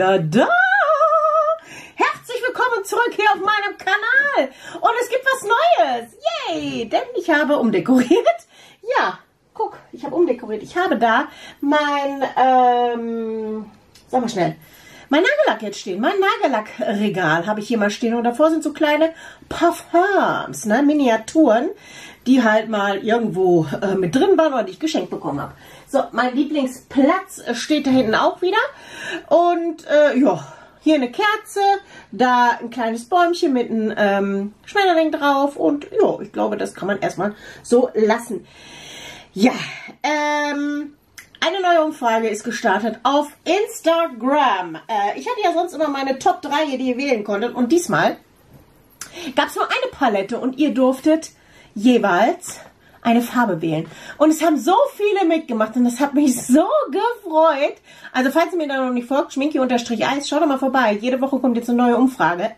wieder da. Herzlich willkommen zurück hier auf meinem Kanal. Und es gibt was Neues. Yay, denn ich habe umdekoriert. Ja, guck, ich habe umdekoriert. Ich habe da mein, sag mal schnell, mein Nagellack jetzt stehen. Mein Nagellackregal habe ich hier mal stehen. Und davor sind so kleine Parfums, ne, Miniaturen, die halt mal irgendwo mit drin waren oder die ich geschenkt bekommen habe. So, mein Lieblingsplatz steht da hinten auch wieder. Und ja, hier eine Kerze, da ein kleines Bäumchen mit einem Schmetterling drauf. Und ja, ich glaube, das kann man erstmal so lassen. Ja, eine neue Umfrage ist gestartet auf Instagram. Ich hatte ja sonst immer meine Top 3, die ihr wählen konntet. Und diesmal gab es nur eine Palette und ihr durftet jeweils eine Farbe wählen. Und es haben so viele mitgemacht und das hat mich so gefreut. Also falls ihr mir da noch nicht folgt, Schminki_Eyes, schaut doch mal vorbei. Jede Woche kommt jetzt eine neue Umfrage.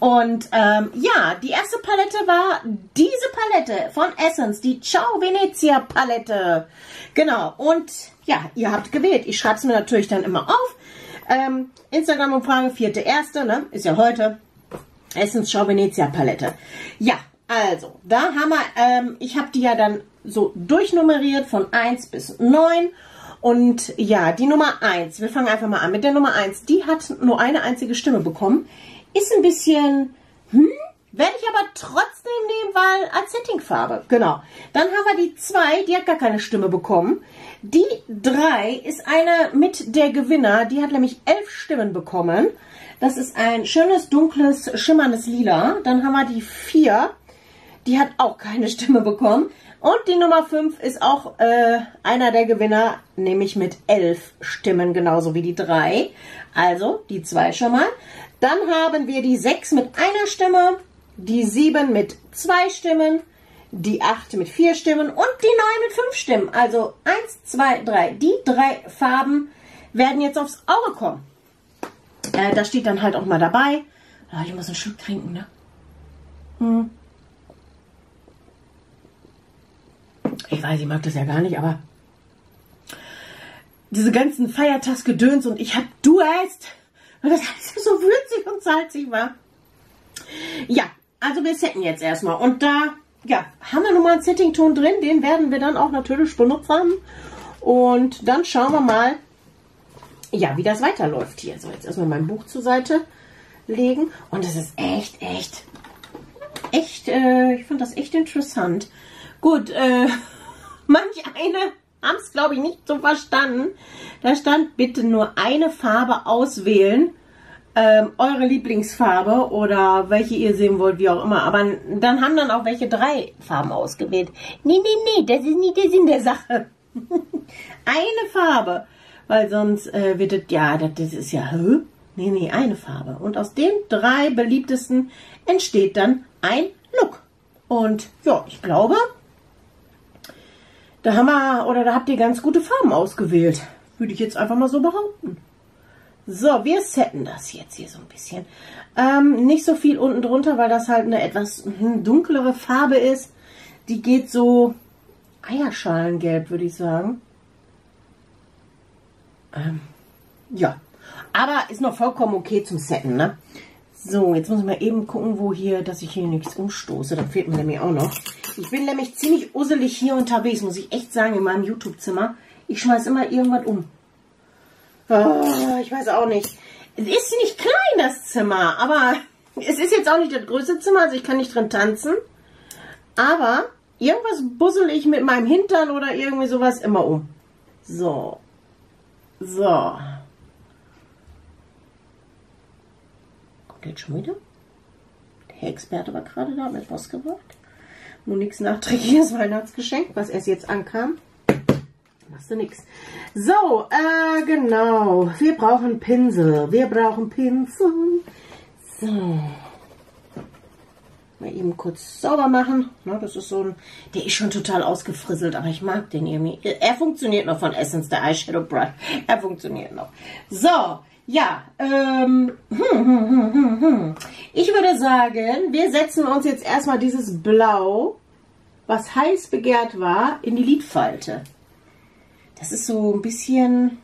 Und ja, die erste Palette war diese Palette von Essence, die Ciao Venezia Palette. Genau, und ja, ihr habt gewählt. Ich schreibe es mir natürlich dann immer auf. Instagram-Umfrage, 4.1., ne? Ist ja heute. Essence Ciao Venezia Palette. Ja. Also, da haben wir, ich habe die ja dann so durchnummeriert von 1 bis 9 und ja, die Nummer 1, wir fangen einfach mal an mit der Nummer 1, die hat nur eine einzige Stimme bekommen, ist ein bisschen, werde ich aber trotzdem nehmen, weil als Settingfarbe, genau. Dann haben wir die 2, die hat gar keine Stimme bekommen, die 3 ist eine mit der Gewinner, die hat nämlich 11 Stimmen bekommen, das ist ein schönes, dunkles, schimmerndes Lila, dann haben wir die 4, die hat auch keine Stimme bekommen. Und die Nummer 5 ist auch einer der Gewinner, nämlich mit 11 Stimmen, genauso wie die 3. Also die 2 schon mal. Dann haben wir die 6 mit einer Stimme, die 7 mit 2 Stimmen, die 8 mit 4 Stimmen und die 9 mit 5 Stimmen. Also 1, 2, 3. Die 3 Farben werden jetzt aufs Auge kommen. Da steht dann halt auch mal dabei. Oh, ich muss einen Schluck trinken, ne? Ich weiß, ich mag das ja gar nicht, aber diese ganzen Feiertagsgedöns und ich hab Durst, weil das alles so würzig und salzig war. Ja, also wir setten jetzt erstmal und da ja, haben wir nun mal einen Settington drin, den werden wir dann auch natürlich benutzen und dann schauen wir mal, ja, wie das weiterläuft hier. So, jetzt erstmal mein Buch zur Seite legen und es ist echt, ich fand das echt interessant. Gut, manch eine haben es, glaube ich, nicht so verstanden. Da stand, bitte nur eine Farbe auswählen, eure Lieblingsfarbe oder welche ihr sehen wollt, wie auch immer. Aber dann haben dann auch welche 3 Farben ausgewählt. Nee, nee, nee, das ist nicht der Sinn der Sache. Eine Farbe, weil sonst wird das, ja, das ist ja, nee, nee, eine Farbe. Und aus den 3 beliebtesten entsteht dann ein Look. Und ja, ich glaube... Da haben wir, oder da habt ihr ganz gute Farben ausgewählt. Würde ich jetzt einfach mal so behaupten. So, wir setten das jetzt hier so ein bisschen. Nicht so viel unten drunter, weil das halt eine etwas dunklere Farbe ist. Die geht so Eierschalengelb, würde ich sagen. Ja, aber ist noch vollkommen okay zum Setten, ne? So, jetzt muss ich mal eben gucken, wo hier, dass ich hier nichts umstoße. Da fehlt mir nämlich auch noch. Ich bin nämlich ziemlich usselig hier unterwegs, muss ich echt sagen, in meinem YouTube-Zimmer. Ich schmeiße immer irgendwas um. Oh, ich weiß auch nicht. Es ist nicht klein, das Zimmer, aber es ist jetzt auch nicht das größte Zimmer, also ich kann nicht drin tanzen. Aber irgendwas bussel ich mit meinem Hintern oder irgendwie sowas immer um. So. So. Jetzt schon wieder. Der Experte war gerade da, hat mir was gebracht. Nur nichts nachträgliches Weihnachtsgeschenk, was erst jetzt ankam. Machst du nichts. So, genau. Wir brauchen Pinsel. Wir brauchen Pinsel. So. Mal eben kurz sauber machen. Na, das ist so ein... Der ist schon total ausgefrisselt, aber ich mag den irgendwie. Er funktioniert noch von Essence, der Eyeshadow Brush. Er funktioniert noch. So. Ja, ich würde sagen, wir setzen uns jetzt erstmal dieses Blau, was heiß begehrt war, in die Lidfalte. Das ist so ein bisschen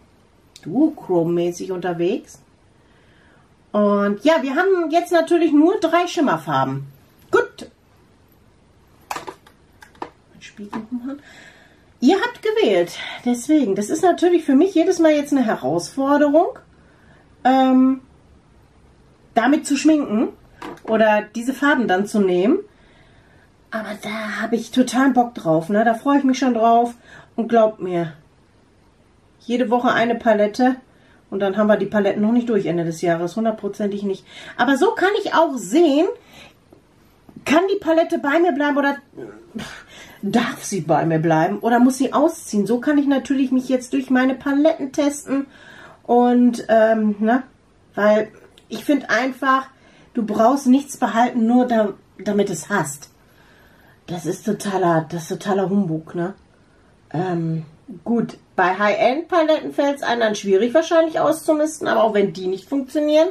bist du Chrome-mäßig unterwegs. Und ja, wir haben jetzt natürlich nur 3 Schimmerfarben. Gut. Spiegel machen. Ihr habt gewählt. Deswegen, das ist natürlich für mich jedes Mal jetzt eine Herausforderung, damit zu schminken oder diese Farben dann zu nehmen. Aber da habe ich total Bock drauf, ne? Da freue ich mich schon drauf. Und glaubt mir, jede Woche eine Palette. Und dann haben wir die Paletten noch nicht durch Ende des Jahres. Hundertprozentig nicht. Aber so kann ich auch sehen, kann die Palette bei mir bleiben oder darf sie bei mir bleiben oder muss sie ausziehen. So kann ich natürlich mich jetzt durch meine Paletten testen. Und, ne? Weil ich finde einfach, du brauchst nichts behalten, nur damit es hast. Das ist totaler Humbug, ne? Gut, bei High-End-Paletten fällt es einem dann schwierig wahrscheinlich auszumisten, aber auch wenn die nicht funktionieren,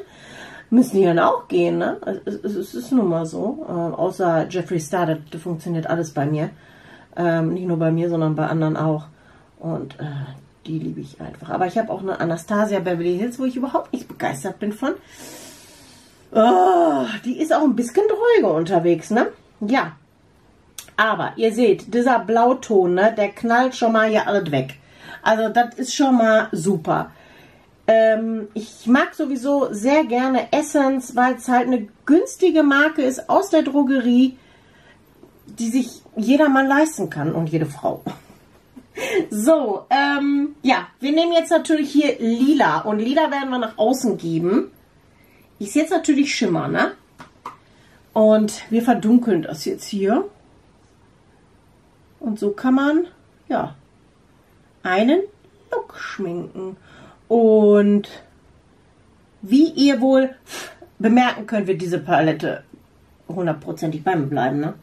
müssen die dann auch gehen, ne? Es ist nun mal so. Außer Jeffree Star, das funktioniert alles bei mir. Nicht nur bei mir, sondern bei anderen auch. Und die liebe ich einfach. Aber ich habe auch eine Anastasia Beverly Hills, wo ich überhaupt nicht begeistert bin von. Oh, die ist auch ein bisschen dröge unterwegs, ne? Ja. Aber ihr seht, dieser Blauton, ne, der knallt schon mal hier alles weg. Also das ist schon mal super. Ich mag sowieso sehr gerne Essence, weil es halt eine günstige Marke ist aus der Drogerie, die sich jeder mal leisten kann und jede Frau. So, ja, wir nehmen jetzt natürlich hier Lila und Lila werden wir nach außen geben. Ist jetzt natürlich Schimmer, ne? Und wir verdunkeln das jetzt hier. Und so kann man, ja, einen Look schminken. Und wie ihr wohl bemerken könnt, wird diese Palette hundertprozentig bei mir bleiben, ne?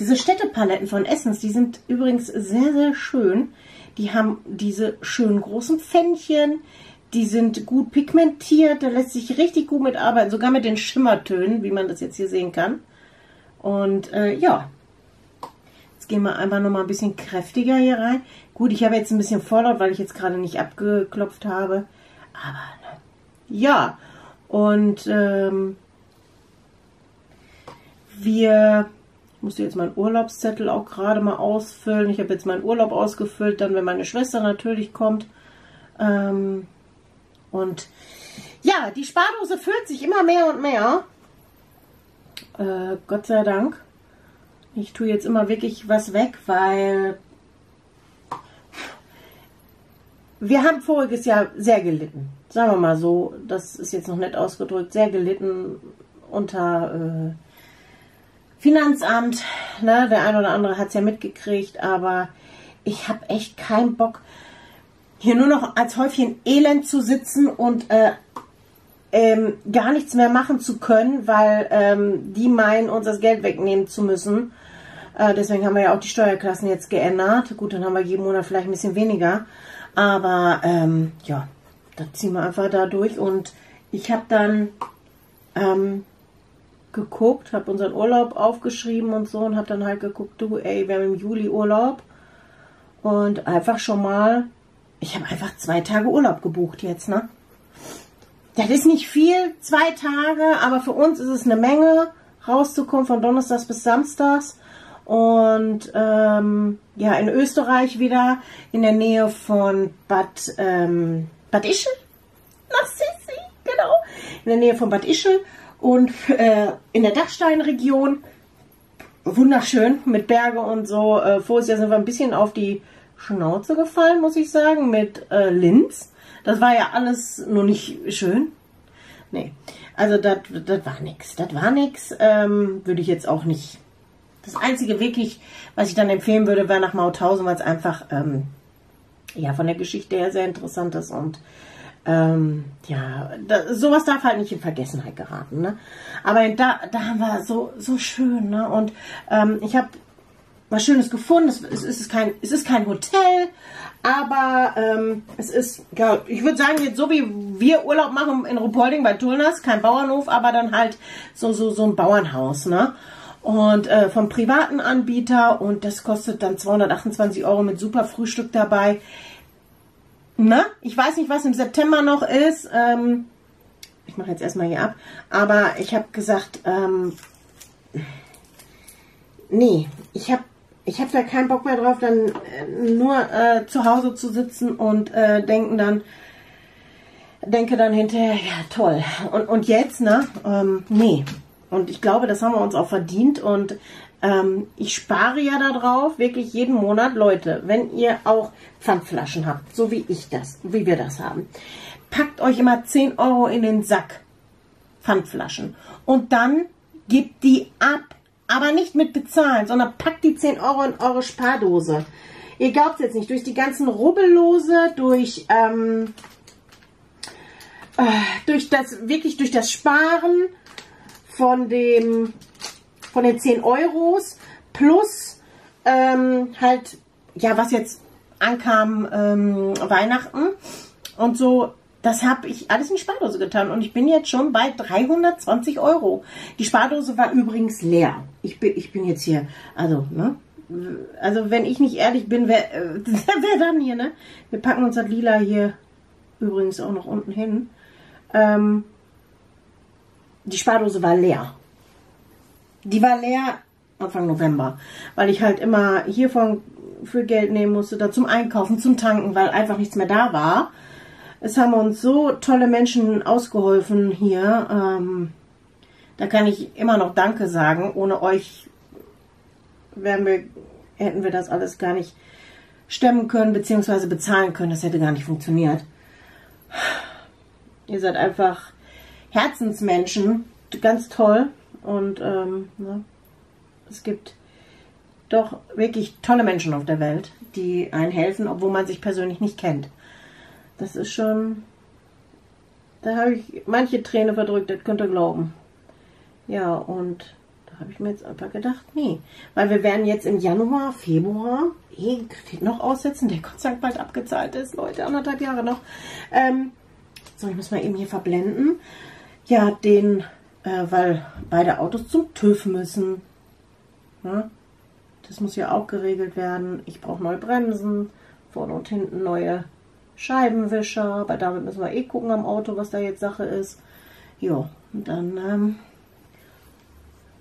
Diese Städtepaletten von Essence, die sind übrigens sehr, sehr schön. Die haben diese schönen großen Pfännchen. Die sind gut pigmentiert. Da lässt sich richtig gut mitarbeiten. Sogar mit den Schimmertönen, wie man das jetzt hier sehen kann. Und ja, gehen wir einfach noch mal ein bisschen kräftiger hier rein. Gut, ich habe jetzt ein bisschen Vorlaut, weil ich jetzt gerade nicht abgeklopft habe. Aber, ja. Und, ich musste jetzt meinen Urlaubszettel auch gerade mal ausfüllen. Ich habe jetzt meinen Urlaub ausgefüllt, dann, wenn meine Schwester natürlich kommt. Und, ja, die Spardose füllt sich immer mehr und mehr. Gott sei Dank. Ich tue jetzt immer wirklich was weg, weil wir haben voriges Jahr sehr gelitten. Sagen wir mal so, das ist jetzt noch nett ausgedrückt, sehr gelitten unter Finanzamt. Ne? Der ein oder andere hat es ja mitgekriegt, aber ich habe echt keinen Bock, hier nur noch als Häufchen Elend zu sitzen und gar nichts mehr machen zu können, weil die meinen, uns das Geld wegnehmen zu müssen. Deswegen haben wir ja auch die Steuerklassen jetzt geändert. Gut, dann haben wir jeden Monat vielleicht ein bisschen weniger. Aber ja, da ziehen wir einfach da durch. Und ich habe dann geguckt, habe unseren Urlaub aufgeschrieben und so und habe dann halt geguckt, du, ey, wir haben im Juli Urlaub. Und einfach schon mal, ich habe einfach 2 Tage Urlaub gebucht jetzt, ne? Das ist nicht viel, 2 Tage, aber für uns ist es eine Menge, rauszukommen von Donnerstags bis Samstags. Und ja, in Österreich wieder, in der Nähe von Bad Ischl, nach Sissi, genau, in der Nähe von Bad Ischl und in der Dachsteinregion, wunderschön, mit Berge und so. Vorher sind wir ein bisschen auf die Schnauze gefallen, muss ich sagen, mit Linz. Das war ja alles nur nicht schön. Nee, also das war nix. Das war nix. Würde ich jetzt auch nicht. Das Einzige wirklich, was ich dann empfehlen würde, wäre nach Mauthausen, weil es einfach ja, von der Geschichte her sehr interessant ist. Und ja, sowas darf halt nicht in Vergessenheit geraten. Ne? Aber da haben wir so schön. Ne? Und ich habe was Schönes gefunden. Es ist kein Hotel, aber es ist, ja, ich würde sagen, jetzt so wie wir Urlaub machen in Rupolding bei Tulnas, kein Bauernhof, aber dann halt so ein Bauernhaus, ne? Und vom privaten Anbieter und das kostet dann 228 € mit super Frühstück dabei. ne? Ich weiß nicht, was im September noch ist. Ich mache jetzt erstmal hier ab. Aber ich habe gesagt, nee, ich hab da keinen Bock mehr drauf, dann nur zu Hause zu sitzen und denke dann hinterher, ja toll. Und jetzt, ne? Nee. Und ich glaube, das haben wir uns auch verdient. Und ich spare ja darauf, wirklich jeden Monat, Leute, wenn ihr auch Pfandflaschen habt, so wie ich das, wie wir das haben, packt euch immer 10 Euro in den Sack Pfandflaschen und dann gebt die ab, aber nicht mit bezahlen, sondern packt die 10 Euro in eure Spardose. Ihr glaubt es jetzt nicht, durch die ganzen Rubbellose, durch das Sparen von den 10 Euros plus halt, ja, was jetzt ankam, Weihnachten und so, das habe ich alles in die Spardose getan und ich bin jetzt schon bei 320 Euro. Die Spardose war übrigens leer. Ich bin jetzt hier, also, ne? Also, wenn ich nicht ehrlich bin, wer dann hier, ne? Wir packen uns das Lila hier übrigens auch noch unten hin. Die Spardose war leer. Die war leer Anfang November, weil ich halt immer hiervon für Geld nehmen musste, da zum Einkaufen, zum Tanken, weil einfach nichts mehr da war. Es haben uns so tolle Menschen ausgeholfen hier. Da kann ich immer noch Danke sagen. Ohne euch hätten wir das alles gar nicht stemmen können, beziehungsweise bezahlen können. Das hätte gar nicht funktioniert. Ihr seid einfach Herzensmenschen, ganz toll. Und ne, es gibt doch wirklich tolle Menschen auf der Welt, die einen helfen, obwohl man sich persönlich nicht kennt. Das ist schon, da habe ich manche Träne verdrückt, das könnt ihr glauben. Ja, und da habe ich mir jetzt einfach gedacht, nee, weil wir werden jetzt im Januar, Februar, Kredit noch aussetzen, der Gott sei Dank bald abgezahlt ist, Leute, 1,5 Jahre noch. So, ich muss mal eben hier verblenden. Ja, den... weil beide Autos zum TÜV müssen. Ja, das muss ja auch geregelt werden. Ich brauche neue Bremsen, vorne und hinten neue Scheibenwischer. Aber damit müssen wir eh gucken am Auto, was da jetzt Sache ist. Ja, und dann...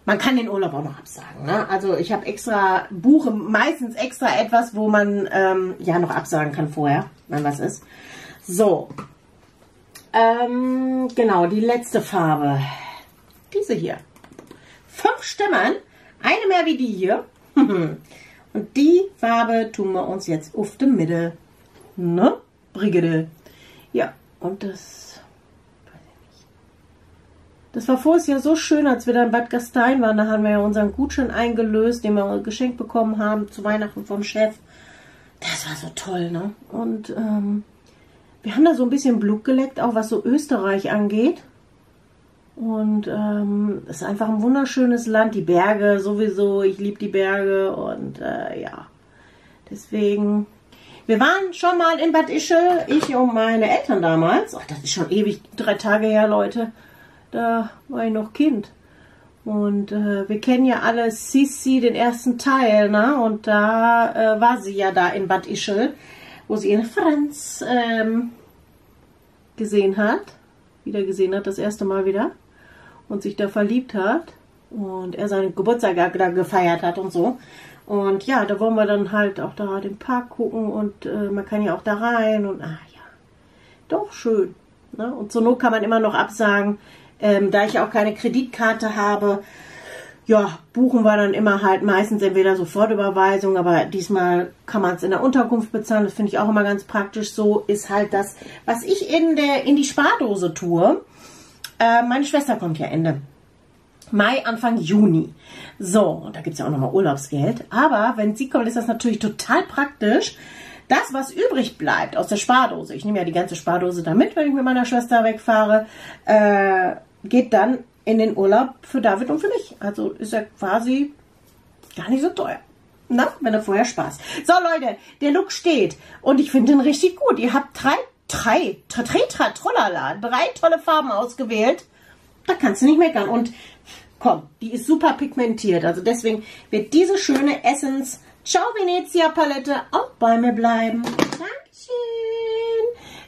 man kann den Urlaub auch noch absagen. Ne? Also ich habe buche meistens extra etwas, wo man ja noch absagen kann vorher, wenn was ist. So. Genau, die letzte Farbe... Diese hier. 5 Stimmen, eine mehr wie die hier. Und die Farbe tun wir uns jetzt auf die Mitte. Ne? Brigitte. Ja, und das... weiß ich nicht. Das war vorher ja so schön, als wir da in Bad Gastein waren. Da haben wir ja unseren Gutschein eingelöst, den wir geschenkt bekommen haben zu Weihnachten vom Chef. Das war so toll, ne? Und wir haben da so ein bisschen Blut geleckt, auch was so Österreich angeht. Und es ist einfach ein wunderschönes Land, die Berge sowieso, ich liebe die Berge und ja, deswegen, wir waren schon mal in Bad Ischl, ich und meine Eltern damals, oh, das ist schon ewig, 3 Tage her, Leute, da war ich noch Kind und wir kennen ja alle Sissi, den ersten Teil, ne? Und da war sie ja da in Bad Ischl, wo sie ihren Franz wieder gesehen hat, das erste Mal wieder. Und sich da verliebt hat und er seinen Geburtstag da gefeiert hat und so. Und ja, da wollen wir dann halt auch da den Park gucken und man kann ja auch da rein und ah ja, doch schön. Ne? Und zur Not kann man immer noch absagen, da ich ja auch keine Kreditkarte habe, ja, buchen wir dann immer halt meistens entweder Sofortüberweisung, aber diesmal kann man es in der Unterkunft bezahlen. Das finde ich auch immer ganz praktisch. So ist halt das, was ich in die Spardose tue. Meine Schwester kommt ja Ende Mai, Anfang Juni. So, und da gibt es ja auch nochmal Urlaubsgeld. Aber wenn sie kommt, ist das natürlich total praktisch. Das, was übrig bleibt aus der Spardose, ich nehme ja die ganze Spardose da mit, wenn ich mit meiner Schwester wegfahre, geht dann in den Urlaub für David und für mich. Also ist er quasi gar nicht so teuer. Na, wenn er vorher Spaß. So, Leute, der Look steht. Und ich finde ihn richtig gut. Ihr habt drei tolle Farben ausgewählt. Da kannst du nicht meckern. Und komm, die ist super pigmentiert. Also deswegen wird diese schöne Essence Ciao Venezia Palette auch bei mir bleiben. Dankeschön.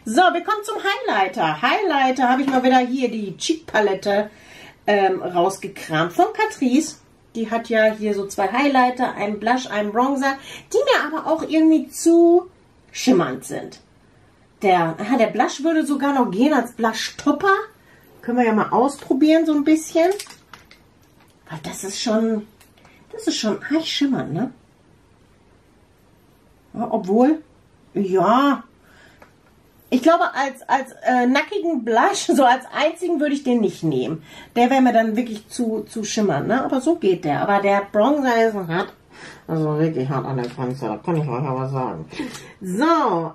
So, wir kommen zum Highlighter. Highlighter habe ich mal wieder hier die Cheek Palette rausgekramt von Catrice. Die hat ja hier so zwei Highlighter, einen Blush, einen Bronzer, die mir aber auch irgendwie zu schimmernd sind. Der Blush würde sogar noch gehen als Blush-Topper. Können wir ja mal ausprobieren so ein bisschen. Weil das ist schon echt schimmernd, ne? Ja, obwohl, ja, ich glaube als nackigen Blush, so als einzigen würde ich den nicht nehmen. Der wäre mir dann wirklich zu schimmernd, ne? Aber so geht der. Aber der Bronzer ist hart. Also wirklich hart an der Grenze, da kann ich euch aber sagen. So,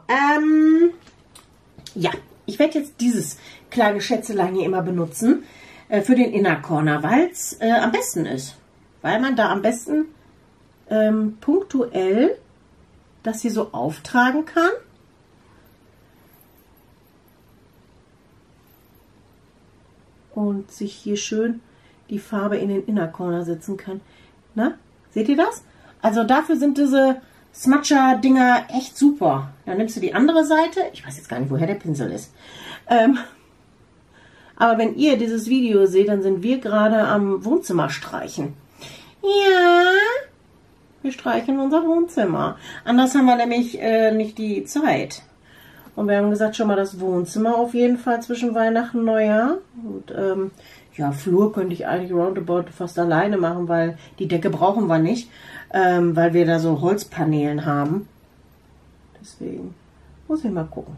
ja, ich werde jetzt dieses kleine Schätzelein hier immer benutzen für den Inner Corner, weil es am besten ist. Weil man da am besten punktuell das hier so auftragen kann. Und sich hier schön die Farbe in den Inner Corner setzen kann. Na, seht ihr das? Also dafür sind diese Smatcher-Dinger echt super. Dann nimmst du die andere Seite. Ich weiß jetzt gar nicht, woher der Pinsel ist. Aber wenn ihr dieses Video seht, dann sind wir gerade am Wohnzimmer streichen. Ja, wir streichen unser Wohnzimmer. Anders haben wir nämlich nicht die Zeit. Und wir haben gesagt, schon mal das Wohnzimmer auf jeden Fall zwischen Weihnachten und Neujahr. Und ja, Flur könnte ich eigentlich roundabout fast alleine machen, weil die Decke brauchen wir nicht, weil wir da so Holzpaneelen haben. Deswegen muss ich mal gucken.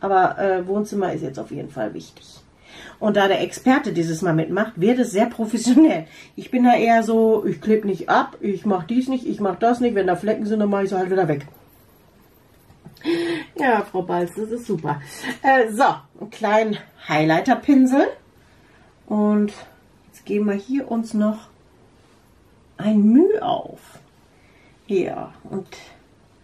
Aber Wohnzimmer ist jetzt auf jeden Fall wichtig. Und da der Experte dieses Mal mitmacht, wird es sehr professionell. Ich bin da eher so, ich klebe nicht ab, ich mache dies nicht, ich mache das nicht. Wenn da Flecken sind, dann mache ich sie halt wieder weg. Ja, Frau Balz, das ist super. So, einen kleinen Highlighter-Pinsel. Und jetzt geben wir hier uns noch ein Müh auf. Ja, und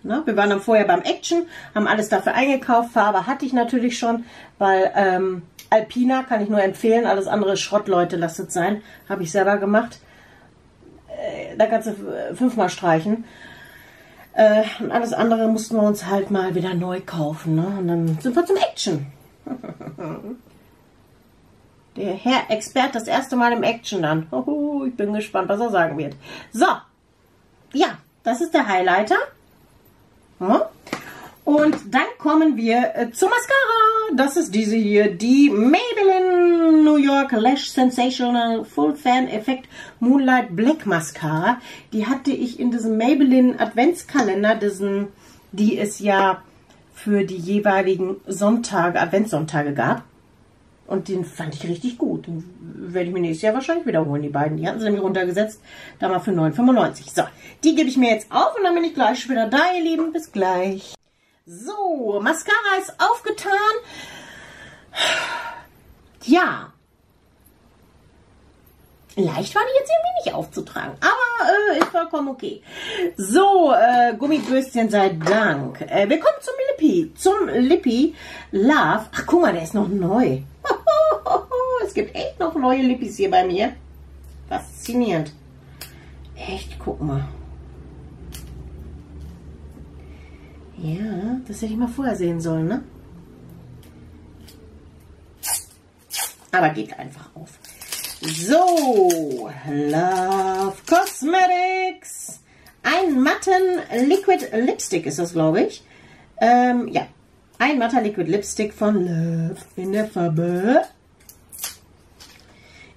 na, wir waren dann vorher beim Action, haben alles dafür eingekauft. Farbe hatte ich natürlich schon, weil Alpina kann ich nur empfehlen. Alles andere Schrott, Leute, lasst es sein. Habe ich selber gemacht. Da kannst du fünfmal streichen. Und alles andere mussten wir uns halt mal wieder neu kaufen. Ne? Und dann sind wir zum Action. Der Herr Expert das erste Mal im Action dann. Oh, ich bin gespannt, was er sagen wird. So, ja, das ist der Highlighter. Und dann kommen wir zur Mascara. Das ist diese hier, die Maybelline New York Lash Sensational Full Fan Effect Moonlight Black Mascara. Die hatte ich in diesem Maybelline Adventskalender, die es ja für die jeweiligen Sonntage, Adventssonntage gab. Und den fand ich richtig gut. Den werde ich mir nächstes Jahr wahrscheinlich wiederholen, die beiden. Die hatten sie nämlich runtergesetzt, da mal für 9,95. So, die gebe ich mir jetzt auf und dann bin ich gleich wieder da, ihr Lieben. Bis gleich. So, Mascara ist aufgetan. Ja. Leicht war die jetzt irgendwie nicht aufzutragen, aber ist vollkommen okay. So, Gummibürstchen sei Dank. Wir kommen zum Lippi. Zum Lippi Love. Ach, guck mal, der ist noch neu. Es gibt echt noch neue Lippis hier bei mir. Faszinierend. Echt, guck mal. Ja, das hätte ich mal vorher sehen sollen, ne? Aber geht einfach auf. So, Love Cosmetics. Ein matten Liquid Lipstick ist das, glaube ich. Ja, ein matter Liquid Lipstick von Love in der Farbe.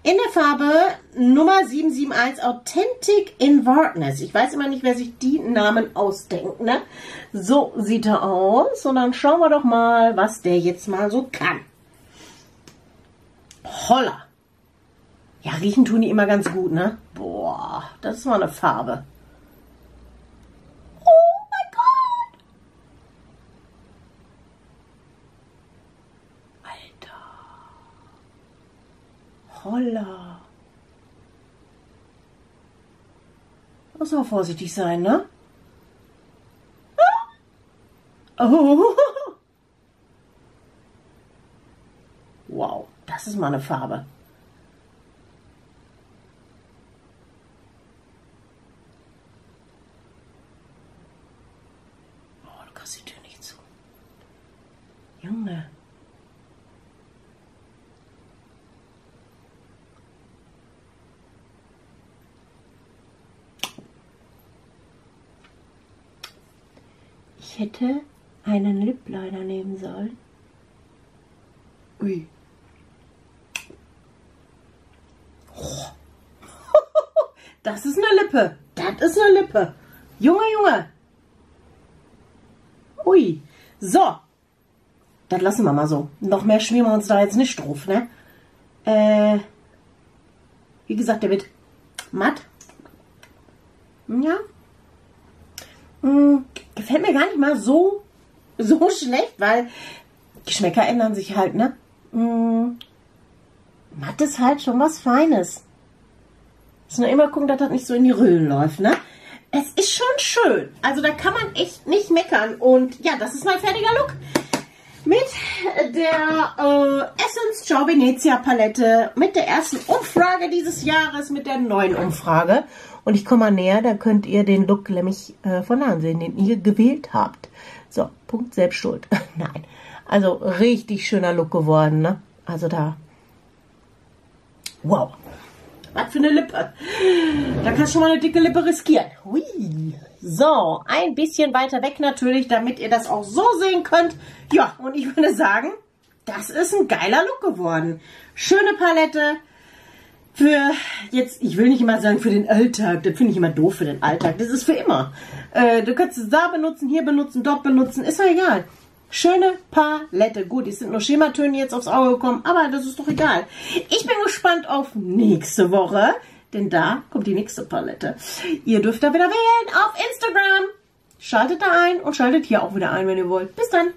In der Farbe Nummer 771 Authentic in Wordness. Ich weiß immer nicht, wer sich die Namen ausdenkt, ne? So sieht er aus. Und dann schauen wir doch mal, was der jetzt mal so kann. Holla. Ja, riechen tun die immer ganz gut, ne? Boah, das ist mal eine Farbe. Oh mein Gott. Alter. Holla. Muss auch vorsichtig sein, ne? Oh. Wow, das ist mal eine Farbe. Junge. Ich hätte einen Lip Liner nehmen sollen. Ui. Das ist eine Lippe. Das ist eine Lippe. Junge, Junge. Ui. So. Das lassen wir mal so. Noch mehr schmieren wir uns da jetzt nicht drauf, ne? Wie gesagt, der wird matt. Ja. Gefällt mir gar nicht mal so schlecht, weil Geschmäcker ändern sich halt, ne? Matt ist halt schon was Feines. Muss nur immer gucken, dass das nicht so in die Röhlen läuft, ne? Es ist schon schön. Also da kann man echt nicht meckern. Und ja, das ist mein fertiger Look. Mit der Essence Ciao Venezia Palette. Mit der ersten Umfrage dieses Jahres. Mit der neuen Umfrage. Und ich komme mal näher, da könnt ihr den Look nämlich von nahen sehen, den ihr gewählt habt. So, Punkt Selbstschuld. Nein. Also richtig schöner Look geworden, ne? Also da. Wow. Was für eine Lippe. Da kannst du schon mal eine dicke Lippe riskieren. Hui. So, ein bisschen weiter weg natürlich, damit ihr das auch so sehen könnt. Ja, und ich würde sagen, das ist ein geiler Look geworden. Schöne Palette für jetzt, ich will nicht immer sagen für den Alltag. Das finde ich immer doof für den Alltag. Das ist für immer. Du kannst es da benutzen, hier benutzen, dort benutzen. Ist ja egal. Schöne Palette. Gut, die sind nur Schematöne jetzt aufs Auge gekommen, aber das ist doch egal. Ich bin gespannt auf nächste Woche, denn da kommt die nächste Palette. Ihr dürft da wieder wählen auf Instagram. Schaltet da ein und schaltet hier auch wieder ein, wenn ihr wollt. Bis dann.